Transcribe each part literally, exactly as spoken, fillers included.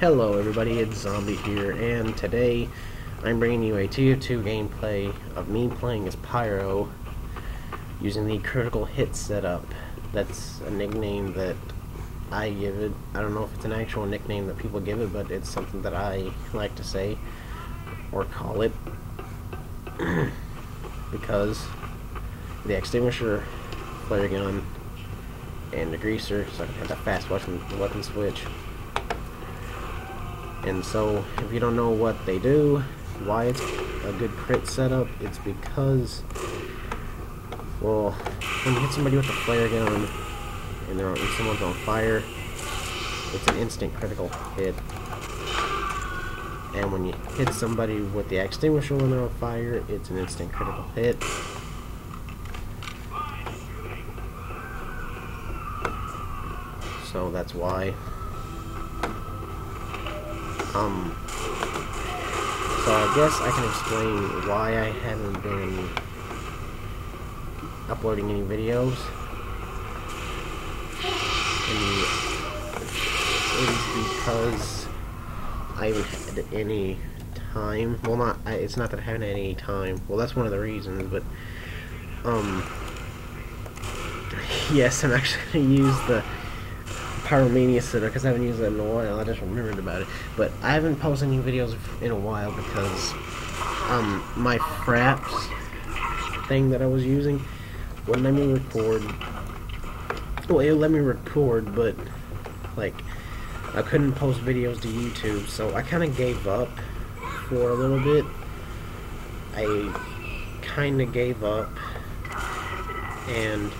Hello everybody, it's Zombie here, and today I'm bringing you a two v two gameplay of me playing as Pyro using the critical hit setup. That's a nickname that I give it. I don't know if it's an actual nickname that people give it, but it's something that I like to say or call it because the extinguisher, flare gun, and the greaser, so I can have that fast weapon, weapon switch. And so, if you don't know what they do, why it's a good crit setup, it's because, well, when you hit somebody with a flare gun and they're on, and someone's on fire, it's an instant critical hit. And when you hit somebody with the extinguisher when they're on fire, it's an instant critical hit. So that's why. Um, so I guess I can explain why I haven't been uploading any videos. And it is because I haven't had any time. Well, not I, it's not that I haven't had any time. Well, that's one of the reasons, but, um, yes, I'm actually going to use the Pyromania setup because I haven't used that in a while. I just remembered about it, but I haven't posted any videos in a while because um, my Fraps thing that I was using wouldn't let me record. Well, it let me record, but like I couldn't post videos to YouTube, so I kind of gave up for a little bit. I kind of gave up, and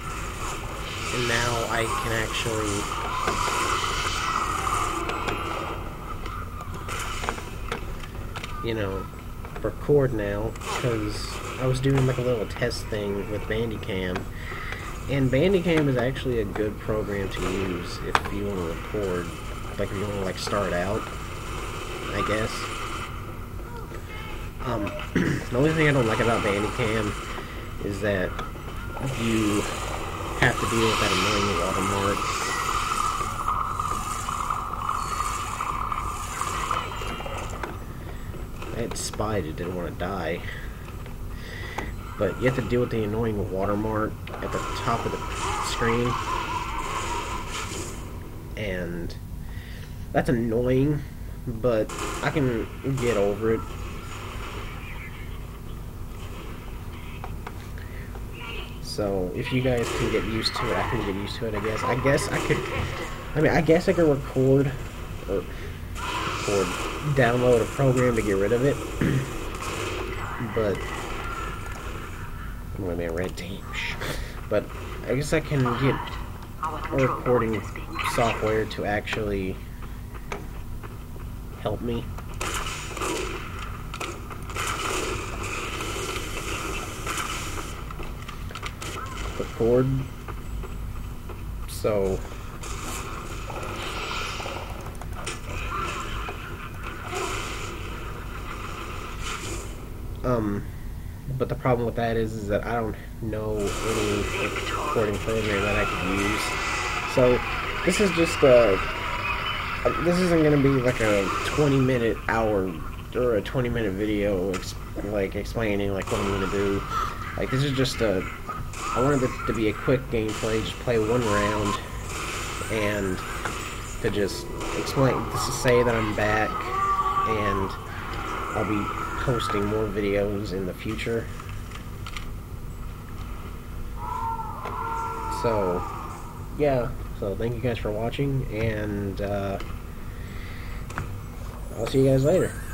and now I can actually. You know, record now, because I was doing like a little test thing with Bandicam, and Bandicam is actually a good program to use if you want to record, like if you want to like start out, I guess. Um, the only thing I don't like about Bandicam is that you have to deal with that annoying watermark. I had spied it, didn't want to die. But you have to deal with the annoying watermark at the top of the screen. And that's annoying, but I can get over it. So if you guys can get used to it, I can get used to it, I guess. I guess I could, I mean, I guess I could record, or record. download a program to get rid of it, but I'm gonna be a red team. But I guess I can get a recording software to actually help me. Record. So. Um, but the problem with that is, is that I don't know any recording program that I could use. So, this is just a, a this isn't going to be like a twenty minute hour, or a twenty minute video, ex like, explaining, like, what I'm going to do. Like, this is just a, I wanted it to be a quick gameplay, just play one round, and to just explain, just to say that I'm back, and I'll be posting more videos in the future. So, yeah. So, thank you guys for watching, and uh, I'll see you guys later.